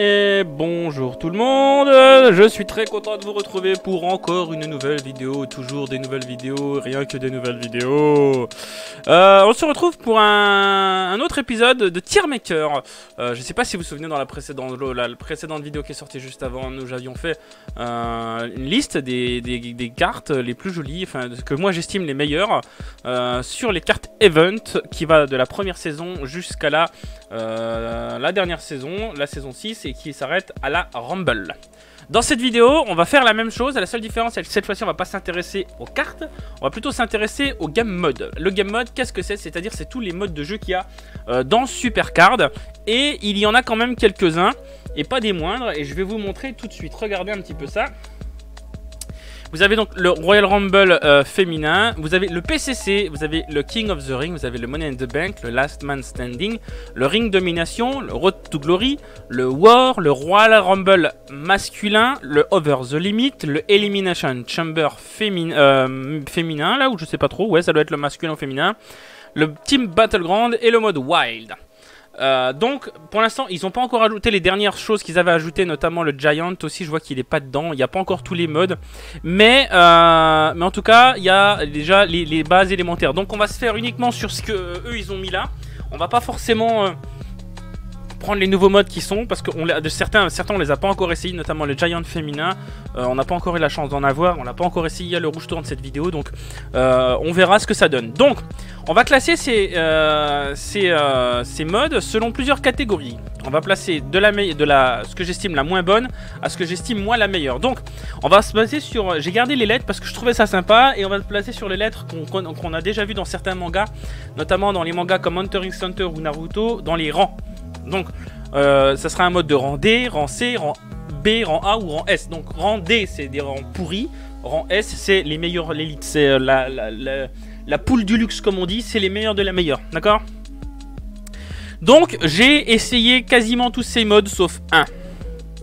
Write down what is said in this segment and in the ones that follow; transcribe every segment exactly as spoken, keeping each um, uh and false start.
Et bonjour tout le monde, je suis très content de vous retrouver pour encore une nouvelle vidéo, toujours des nouvelles vidéos, rien que des nouvelles vidéos. Euh, on se retrouve pour un, un autre épisode de Tier Maker. Euh, je ne sais pas si vous vous souvenez dans la précédente, la, la précédente vidéo qui est sortie juste avant, nous avions fait euh, une liste des, des, des cartes les plus jolies, enfin que moi j'estime les meilleures, euh, sur les cartes Event qui va de la première saison jusqu'à la, euh, la dernière saison, la saison six. Et qui s'arrête à la Rumble. Dans cette vidéo, on va faire la même chose. La seule différence, c'est que cette fois-ci, on va pas s'intéresser aux cartes. On va plutôt s'intéresser au game mode. Le game mode, qu'est-ce que c'est? C'est-à-dire, c'est tous les modes de jeu qu'il y a euh, dans Supercard. Et il y en a quand même quelques-uns, et pas des moindres. Et je vais vous montrer tout de suite. Regardez un petit peu ça. Vous avez donc le Royal Rumble euh, féminin, vous avez le P C C, vous avez le King of the Ring, vous avez le Money in the Bank, le Last Man Standing, le Ring Domination, le Road to Glory, le War, le Royal Rumble masculin, le Over the Limit, le Elimination Chamber féminin, euh, féminin là où je sais pas trop, ouais ça doit être le masculin ou féminin, le Team Battleground et le mode Wild. Euh, donc pour l'instant ils n'ont pas encore ajouté les dernières choses qu'ils avaient ajoutées, notamment le Giant aussi, je vois qu'il n'est pas dedans, il n'y a pas encore tous les modes, mais, euh, mais en tout cas il y a déjà les, les bases élémentaires, donc on va se faire uniquement sur ce que euh, eux ils ont mis là. On va pas forcément euh, prendre les nouveaux modes qui sont, parce que on, de certains, certains on les a pas encore essayés, notamment le Giant féminin, euh, on n'a pas encore eu la chance d'en avoir, on n'a pas encore essayé le rouge tourne de cette vidéo, donc euh, on verra ce que ça donne. Donc on va classer ces, euh, ces, euh, ces modes selon plusieurs catégories. On va placer de la, de la ce que j'estime la moins bonne à ce que j'estime moi la meilleure. Donc on va se baser sur, j'ai gardé les lettres parce que je trouvais ça sympa, et on va se placer sur les lettres qu'on qu'on a déjà vu dans certains mangas, notamment dans les mangas comme Hunter x Hunter ou Naruto, dans les rangs. Donc euh, ça sera un mode de rang D, rang C, rang B, rang A ou rang S. Donc rang D c'est des rangs pourris, rang S c'est les meilleurs, l'élite, c'est la, la, la, la poule du luxe comme on dit, c'est les meilleurs de la meilleure, d'accord? Donc j'ai essayé quasiment tous ces modes sauf un,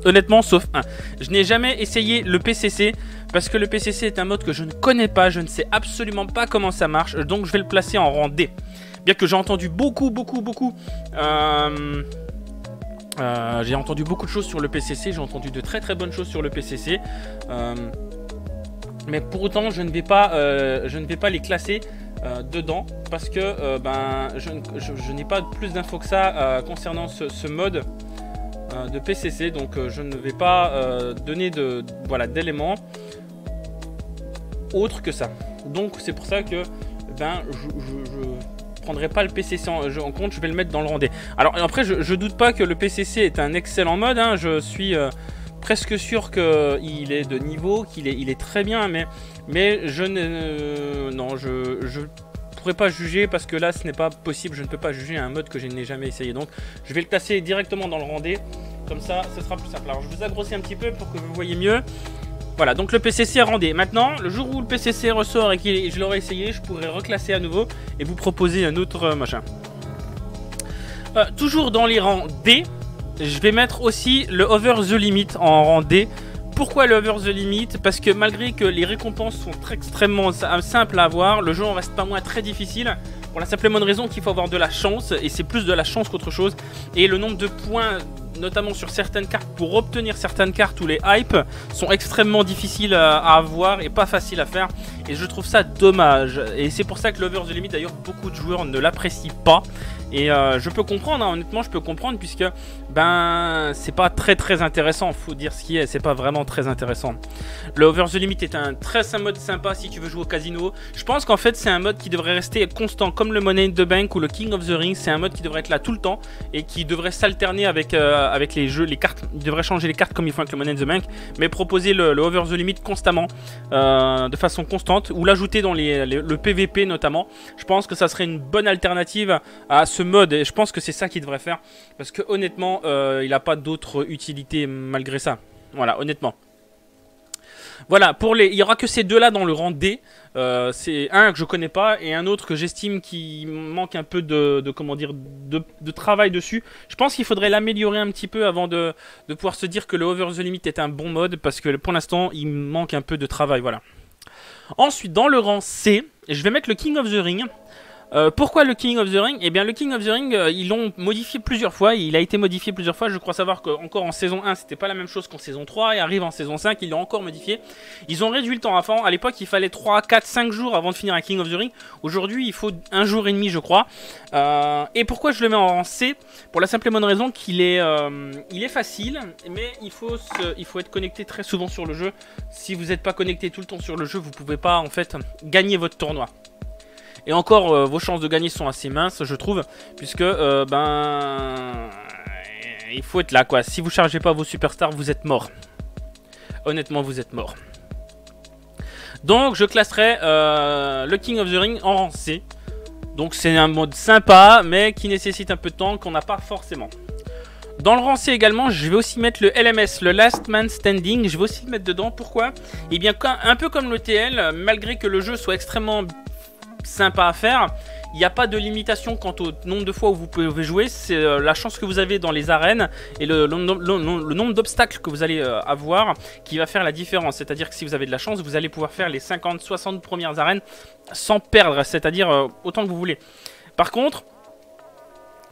honnêtement sauf un. Je n'ai jamais essayé le P C C parce que le P C C est un mode que je ne connais pas, je ne sais absolument pas comment ça marche, donc je vais le placer en rang D. Bien que j'ai entendu beaucoup, beaucoup, beaucoup... Euh, euh, j'ai entendu beaucoup de choses sur le P C C. J'ai entendu de très, très bonnes choses sur le P C C. Euh, mais pour autant, je ne vais pas, euh, je ne vais pas les classer euh, dedans. Parce que euh, ben, je, je, je n'ai pas plus d'infos que ça euh, concernant ce, ce mode euh, de P C C. Donc, euh, je ne vais pas euh, donner de, de, voilà, d'éléments autres que ça. Donc, c'est pour ça que ben, je... je, je Je ne prendrai pas le P C C en compte, je vais le mettre dans le rang D. Alors après, je, je doute pas que le P C C est un excellent mode, hein, je suis euh, presque sûr qu'il est de niveau, qu'il est, il est très bien, mais, mais je ne euh, non, je, je pourrais pas juger parce que là, ce n'est pas possible, je ne peux pas juger un mode que je n'ai jamais essayé. Donc, je vais le classer directement dans le rang D, comme ça, ce sera plus simple. Alors, je vous agrossis un petit peu pour que vous voyez mieux. Voilà, donc le P C C est rendé. Maintenant, le jour où le P C C ressort et que je l'aurai essayé, je pourrai reclasser à nouveau et vous proposer un autre euh, machin. Euh, toujours dans les rangs D, je vais mettre aussi le Over the Limit en rang D. Pourquoi le Over the Limit? Parce que malgré que les récompenses sont très, extrêmement simples à avoir, le jeu en reste pas moins très difficile. Pour la simple et bonne raison qu'il faut avoir de la chance, et c'est plus de la chance qu'autre chose. Et le nombre de points... notamment sur certaines cartes, pour obtenir certaines cartes où les hypes sont extrêmement difficiles à avoir et pas faciles à faire, et je trouve ça dommage, et c'est pour ça que l'Over the Limit d'ailleurs beaucoup de joueurs ne l'apprécient pas, et euh, je peux comprendre, hein, honnêtement je peux comprendre, puisque ben c'est pas très très intéressant, faut dire ce qui est, c'est pas vraiment très intéressant. Le Over the Limit est un très mode sympa si tu veux jouer au casino. Je pense qu'en fait c'est un mode qui devrait rester constant comme le Money in the Bank ou le King of the Ring, c'est un mode qui devrait être là tout le temps et qui devrait s'alterner avec euh, avec les jeux, les cartes, ils devraient changer les cartes comme ils font avec le Money in the Bank, mais proposer le, le Over the Limit constamment, euh, de façon constante, ou l'ajouter dans les, les, le P V P notamment. Je pense que ça serait une bonne alternative à ce mode, et je pense que c'est ça qu'il devrait faire, parce que honnêtement, euh, il n'a pas d'autre utilité malgré ça. Voilà, honnêtement. Voilà, pour les, il n'y aura que ces deux-là dans le rang D. Euh, c'est un que je connais pas et un autre que j'estime qui manque un peu de, de comment dire, de, de travail dessus. Je pense qu'il faudrait l'améliorer un petit peu avant de, de pouvoir se dire que le Over the Limit est un bon mode, parce que pour l'instant il manque un peu de travail. Voilà. Ensuite, dans le rang C, je vais mettre le King of the Ring. Euh, pourquoi le King of the Ring? Eh bien le King of the Ring, euh, ils l'ont modifié plusieurs fois, il a été modifié plusieurs fois, je crois savoir qu'encore en saison un c'était pas la même chose qu'en saison trois, et arrive en saison cinq, ils l'ont encore modifié. Ils ont réduit le temps avant, à l'époque il fallait trois, quatre, cinq jours avant de finir un King of the Ring, aujourd'hui il faut un jour et demi je crois. Euh, et pourquoi je le mets en C? Pour la simple et bonne raison qu'il est, euh, il est facile, mais il faut, se, il faut être connecté très souvent sur le jeu. Si vous n'êtes pas connecté tout le temps sur le jeu, vous pouvez pas en fait gagner votre tournoi. Et encore, euh, vos chances de gagner sont assez minces, je trouve, puisque, euh, ben, il faut être là, quoi. Si vous chargez pas vos superstars, vous êtes mort. Honnêtement, vous êtes mort. Donc, je classerai euh, le King of the Ring en rang C. Donc, c'est un mode sympa, mais qui nécessite un peu de temps, qu'on n'a pas forcément. Dans le rang C également, je vais aussi mettre le L M S, le Last Man Standing. Je vais aussi le mettre dedans. Pourquoi? Eh bien, un peu comme le T L, malgré que le jeu soit extrêmement sympa à faire, il n'y a pas de limitation quant au nombre de fois où vous pouvez jouer, c'est euh, la chance que vous avez dans les arènes et le, le, le, le nombre d'obstacles que vous allez euh, avoir qui va faire la différence, c'est à dire que si vous avez de la chance vous allez pouvoir faire les cinquante soixante premières arènes sans perdre, c'est à dire euh, autant que vous voulez. Par contre,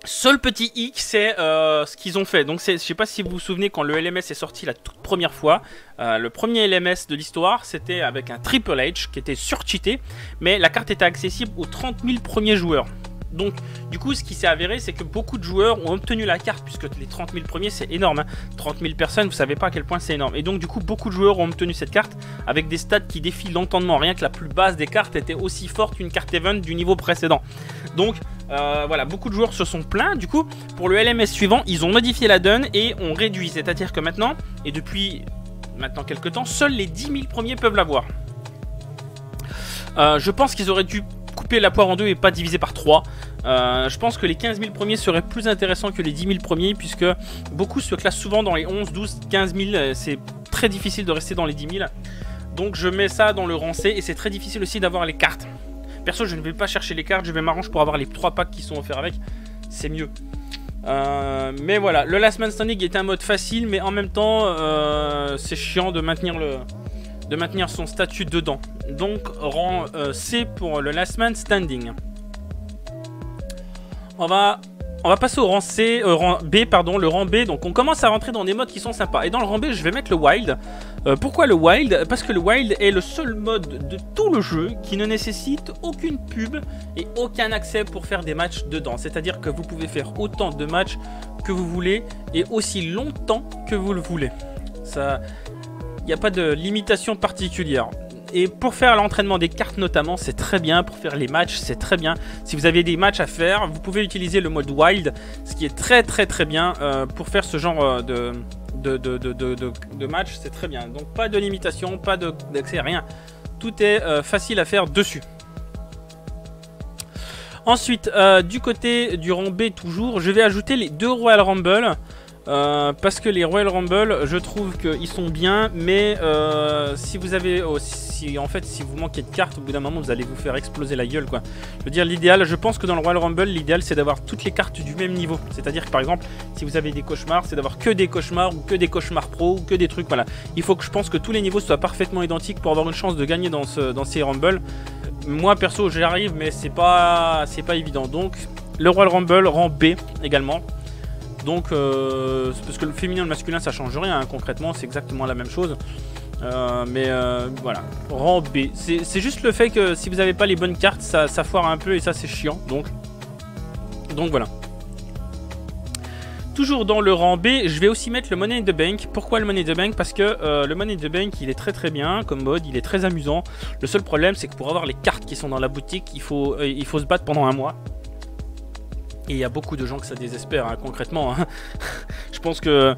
seul petit hic, c'est euh, ce qu'ils ont fait. Donc, je sais pas si vous vous souvenez, quand le L M S est sorti la toute première fois, euh, le premier L M S de l'histoire, c'était avec un Triple H qui était surcheaté, mais la carte était accessible aux trente mille premiers joueurs. Donc, du coup, ce qui s'est avéré, c'est que beaucoup de joueurs ont obtenu la carte, puisque les trente mille premiers, c'est énorme. Hein. trente mille personnes, vous savez pas à quel point c'est énorme. Et donc, du coup, beaucoup de joueurs ont obtenu cette carte avec des stats qui défient l'entendement. Rien que la plus basse des cartes était aussi forte qu'une carte event du niveau précédent. Donc, euh, voilà, beaucoup de joueurs se sont plaints. Du coup, pour le L M S suivant, ils ont modifié la donne et ont réduit. C'est-à-dire que maintenant, et depuis maintenant quelques temps, seuls les dix mille premiers peuvent l'avoir. Euh, je pense qu'ils auraient dû couper la poire en deux et pas diviser par trois. Euh, je pense que les quinze mille premiers seraient plus intéressants que les dix mille premiers, puisque beaucoup se classent souvent dans les onze, douze, quinze mille. C'est très difficile de rester dans les dix mille. Donc je mets ça dans le rang C, et c'est très difficile aussi d'avoir les cartes. Perso, je ne vais pas chercher les cartes, je vais m'arranger pour avoir les trois packs qui sont offerts avec. C'est mieux. Euh, mais voilà, le Last Man Standing est un mode facile, mais en même temps, euh, c'est chiant de maintenir le... de maintenir son statut dedans. Donc rang euh, C pour le Last Man Standing. On va on va passer au rang C, euh, rang B pardon, le rang B. Donc on commence à rentrer dans des modes qui sont sympas. Et dans le rang B, je vais mettre le Wild. Euh, pourquoi le Wild? Parce que le Wild est le seul mode de tout le jeu qui ne nécessite aucune pub et aucun accès pour faire des matchs dedans. C'est-à-dire que vous pouvez faire autant de matchs que vous voulez et aussi longtemps que vous le voulez. Ça Il n'y a pas de limitation particulière. Et pour faire l'entraînement des cartes notamment, c'est très bien. Pour faire les matchs, c'est très bien. Si vous avez des matchs à faire, vous pouvez utiliser le mode Wild, ce qui est très très très bien euh, pour faire ce genre de, de, de, de, de, de, de match. C'est très bien. Donc pas de limitation, pas d'accès, rien. Tout est euh, facile à faire dessus. Ensuite, euh, du côté du rang B toujours, je vais ajouter les deux Royal Rumble. Euh, parce que les Royal Rumble, je trouve qu'ils sont bien, mais euh, si vous avez aussi, en fait, si vous manquez de cartes, au bout d'un moment, vous allez vous faire exploser la gueule, quoi. Je veux dire, l'idéal, je pense que dans le Royal Rumble, l'idéal, c'est d'avoir toutes les cartes du même niveau. C'est-à-dire que, par exemple, si vous avez des cauchemars, c'est d'avoir que des cauchemars ou que des cauchemars pro ou que des trucs, voilà. Il faut que je pense que tous les niveaux soient parfaitement identiques pour avoir une chance de gagner dans, ce, dans ces Rumble. Moi, perso, j'y arrive, mais c'est pas, c'est pas évident. Donc, le Royal Rumble, rang B également. Donc, euh, parce que le féminin et le masculin, ça change rien, hein, concrètement, c'est exactement la même chose. Euh, mais euh, voilà, rang B. C'est juste le fait que si vous n'avez pas les bonnes cartes, ça, ça foire un peu et ça, c'est chiant. Donc, donc voilà. Toujours dans le rang B, je vais aussi mettre le Money in the Bank. Pourquoi le Money in the Bank? Parce que euh, le Money in the Bank, il est très très bien comme mode, il est très amusant. Le seul problème, c'est que pour avoir les cartes qui sont dans la boutique, il faut, euh, il faut se battre pendant un mois. Et il y a beaucoup de gens que ça désespère, hein, concrètement. Hein. Je pense que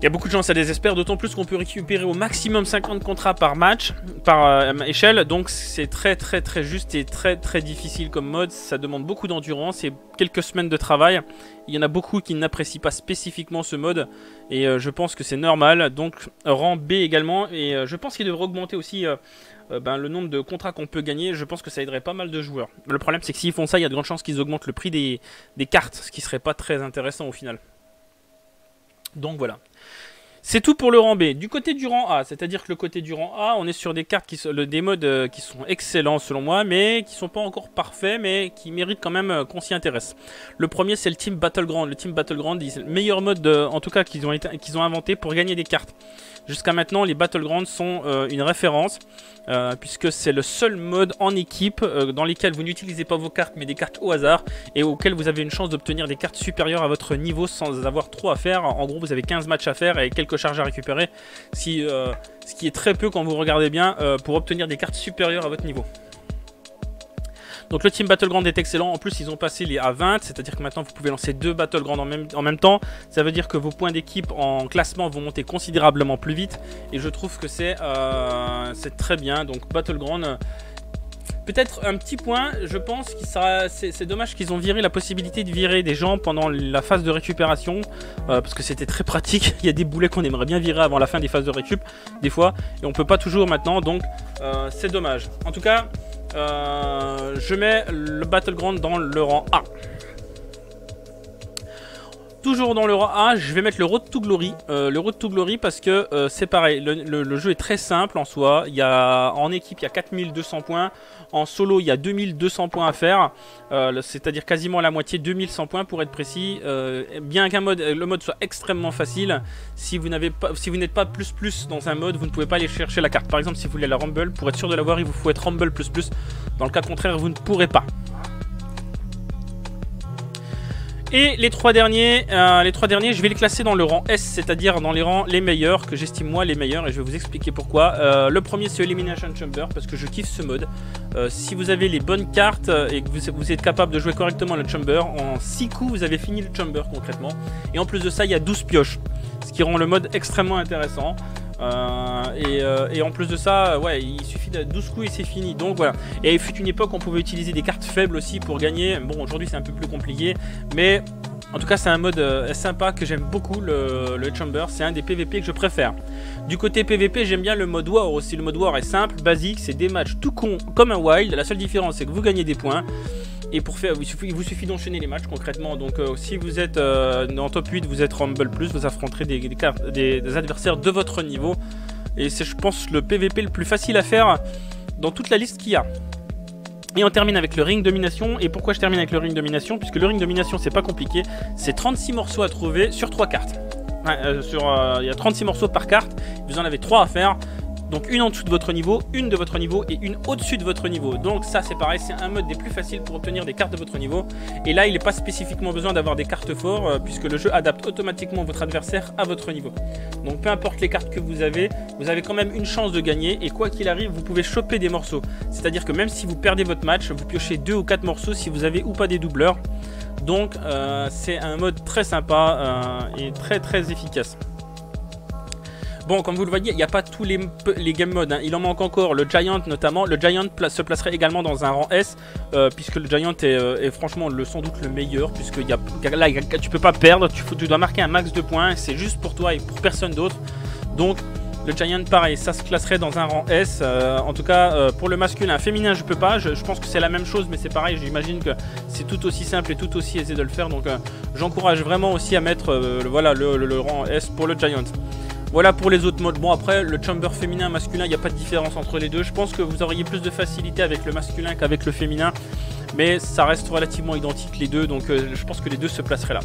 il y a beaucoup de gens que ça désespère, d'autant plus qu'on peut récupérer au maximum cinquante contrats par match, par euh, échelle. Donc c'est très très très juste et très très difficile comme mode. Ça demande beaucoup d'endurance et quelques semaines de travail. Il y en a beaucoup qui n'apprécient pas spécifiquement ce mode. Et euh, je pense que c'est normal. Donc rang B également. Et euh, je pense qu'il devrait augmenter aussi euh, euh, ben, le nombre de contrats qu'on peut gagner. Je pense que ça aiderait pas mal de joueurs. Le problème, c'est que s'ils font ça, il y a de grandes chances qu'ils augmentent le prix des, des cartes. Ce qui serait pas très intéressant au final. Donc voilà. C'est tout pour le rang B. Du côté du rang A, c'est-à-dire que le côté du rang A, on est sur des cartes, qui sont, des modes qui sont excellents selon moi, mais qui ne sont pas encore parfaits, mais qui méritent quand même qu'on s'y intéresse. Le premier, c'est le Team Battleground. Le Team Battleground, c'est le meilleur mode, de, en tout cas, qu'ils ont, qu'ils ont inventé pour gagner des cartes. Jusqu'à maintenant, les Battlegrounds sont euh, une référence, euh, puisque c'est le seul mode en équipe euh, dans lesquels vous n'utilisez pas vos cartes, mais des cartes au hasard, et auquel vous avez une chance d'obtenir des cartes supérieures à votre niveau sans avoir trop à faire. En gros, vous avez quinze matchs à faire et quelques charges à récupérer, si, euh, ce qui est très peu quand vous regardez bien, euh, pour obtenir des cartes supérieures à votre niveau. Donc le Team Battleground est excellent, en plus ils ont passé les A vingt, c'est-à-dire que maintenant vous pouvez lancer deux Battlegrounds en même, en même temps, ça veut dire que vos points d'équipe en classement vont monter considérablement plus vite, et je trouve que c'est euh, c'est très bien. Donc Battleground, euh, peut-être un petit point, je pense que c'est dommage qu'ils ont viré la possibilité de virer des gens pendant la phase de récupération, euh, parce que c'était très pratique, il y a des boulets qu'on aimerait bien virer avant la fin des phases de récup, des fois, et on peut pas toujours maintenant, donc euh, c'est dommage. En tout cas... Euh, je mets le Battleground dans le rang A. Toujours dans le rang A, je vais mettre le Road to Glory. Euh, le Road to Glory parce que euh, c'est pareil, le, le, le jeu est très simple en soi. Il y a, en équipe, il y a quatre mille deux cents points. En solo, il y a deux mille deux cents points à faire. Euh, C'est-à-dire quasiment la moitié, deux mille cent points pour être précis. Euh, bien qu'un mode, le mode soit extrêmement facile, si vous n'êtes pas, si vous n'êtes pas plus plus dans un mode, vous ne pouvez pas aller chercher la carte. Par exemple, si vous voulez la Rumble, pour être sûr de l'avoir, il vous faut être Rumble plus plus. Dans le cas contraire, vous ne pourrez pas. Et les trois derniers, euh, les trois derniers, je vais les classer dans le rang S, c'est-à-dire dans les rangs les meilleurs, que j'estime moi les meilleurs, et je vais vous expliquer pourquoi. Euh, le premier, c'est Elimination Chamber, parce que je kiffe ce mode. Euh, si vous avez les bonnes cartes et que vous, vous êtes capable de jouer correctement le Chamber, en six coups, vous avez fini le Chamber concrètement. Et en plus de ça, il y a douze pioches, ce qui rend le mode extrêmement intéressant. Euh, et, euh, et en plus de ça, ouais, il suffit de douze coups et c'est fini. Donc voilà. Et il fut une époque où on pouvait utiliser des cartes faibles aussi pour gagner. Bon, aujourd'hui c'est un peu plus compliqué, mais en tout cas c'est un mode euh, sympa que j'aime beaucoup, le, le Chamber. C'est un des P V P que je préfère. Du côté P V P, j'aime bien le mode War aussi. Le mode War est simple, basique, c'est des matchs tout con comme un Wild. La seule différence, c'est que vous gagnez des points. Et pour faire, il, suffit, il vous suffit d'enchaîner les matchs concrètement. Donc euh, si vous êtes euh, en top huit, vous êtes Rumble plus, vous affronterez des, des, des adversaires de votre niveau. Et c'est, je pense, le P V P le plus facile à faire dans toute la liste qu'il y a. Et on termine avec le ring domination. Et pourquoi je termine avec le ring domination? Puisque le ring domination, c'est pas compliqué. C'est trente-six morceaux à trouver sur trois cartes. Ouais, euh, sur, euh, il y a trente-six morceaux par carte. Vous en avez trois à faire. Donc une en dessous de votre niveau, une de votre niveau et une au-dessus de votre niveau. Donc ça c'est pareil, c'est un mode des plus faciles pour obtenir des cartes de votre niveau. Et là il n'est pas spécifiquement besoin d'avoir des cartes fortes euh, puisque le jeu adapte automatiquement votre adversaire à votre niveau. Donc peu importe les cartes que vous avez, vous avez quand même une chance de gagner. Et quoi qu'il arrive, vous pouvez choper des morceaux. C'est-à-dire que même si vous perdez votre match, vous piochez deux ou quatre morceaux si vous avez ou pas des doubleurs. Donc euh, c'est un mode très sympa euh, et très très efficace. Bon, comme vous le voyez, il n'y a pas tous les, les game modes, hein. Il en manque encore, le Giant notamment. Le Giant pla se placerait également dans un rang S, euh, puisque le Giant est, euh, est franchement le, sans doute le meilleur, puisque y a, là, y a, tu peux pas perdre, tu, tu dois marquer un max de points, c'est juste pour toi et pour personne d'autre. Donc, le Giant, pareil, ça se classerait dans un rang S. Euh, en tout cas, euh, pour le masculin, féminin, je peux pas. Je, je pense que c'est la même chose, mais c'est pareil. J'imagine que c'est tout aussi simple et tout aussi aisé de le faire. Donc, euh, j'encourage vraiment aussi à mettre euh, le, voilà, le, le, le rang S pour le Giant. Voilà pour les autres modes. Bon, après le chamber féminin masculin, il n'y a pas de différence entre les deux. Je pense que vous auriez plus de facilité avec le masculin qu'avec le féminin, mais ça reste relativement identique les deux, donc euh, je pense que les deux se placeraient là.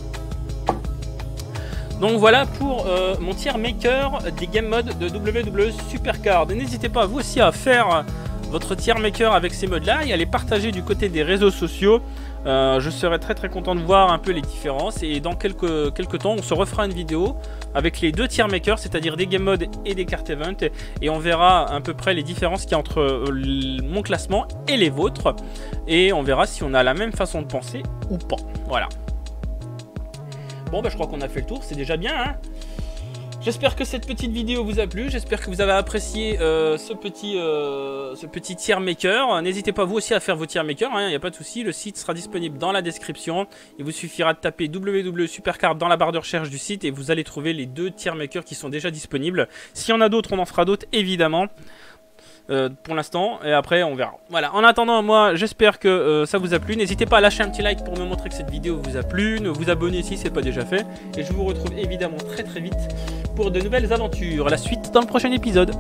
Donc voilà pour euh, mon tier maker des game modes de W W E Supercard. N'hésitez pas vous aussi à faire votre tier maker avec ces modes là et à les partager du côté des réseaux sociaux. Euh, je serais très très content de voir un peu les différences, et dans quelques, quelques temps on se refera une vidéo avec les deux tier makers, c'est-à-dire des game modes et des cartes event, et, et on verra à peu près les différences qu'il y a entre euh, mon classement et les vôtres, et on verra si on a la même façon de penser ou pas. Voilà. Bon bah, je crois qu'on a fait le tour, c'est déjà bien hein. J'espère que cette petite vidéo vous a plu, j'espère que vous avez apprécié euh, ce, petit, euh, ce petit tier maker. N'hésitez pas vous aussi à faire vos tier makers, il n'y a pas de souci, le site sera disponible dans la description. Il vous suffira de taper W W E Supercard dans la barre de recherche du site et vous allez trouver les deux tier makers qui sont déjà disponibles. S'il y en a d'autres, on en fera d'autres évidemment. euh, pour l'instant, et après on verra. Voilà, en attendant, moi j'espère que euh, ça vous a plu. N'hésitez pas à lâcher un petit like pour me montrer que cette vidéo vous a plu, ne vous abonner si c'est pas déjà fait, et je vous retrouve évidemment très très vite pour de nouvelles aventures. À la suite dans le prochain épisode.